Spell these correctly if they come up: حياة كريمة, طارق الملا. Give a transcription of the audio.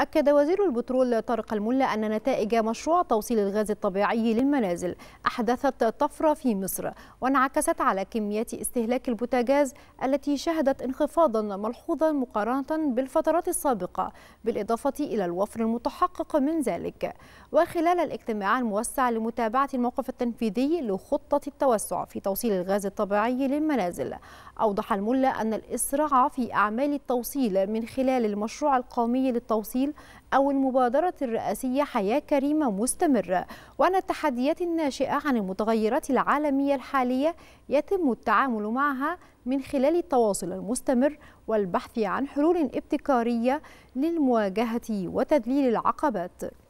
أكد وزير البترول طارق الملا أن نتائج مشروع توصيل الغاز الطبيعي للمنازل أحدثت طفرة في مصر، وانعكست على كميات استهلاك البوتاجاز التي شهدت انخفاضا ملحوظا مقارنة بالفترات السابقة، بالإضافة إلى الوفر المتحقق من ذلك. وخلال الاجتماع الموسع لمتابعة الموقف التنفيذي لخطة التوسع في توصيل الغاز الطبيعي للمنازل، أوضح الملا أن الإسراع في أعمال التوصيل من خلال المشروع القومي للتوصيل أو المبادرة الرئاسية حياة كريمة مستمرة، وأن التحديات الناشئة عن المتغيرات العالمية الحالية يتم التعامل معها من خلال التواصل المستمر والبحث عن حلول ابتكارية للمواجهة وتذليل العقبات.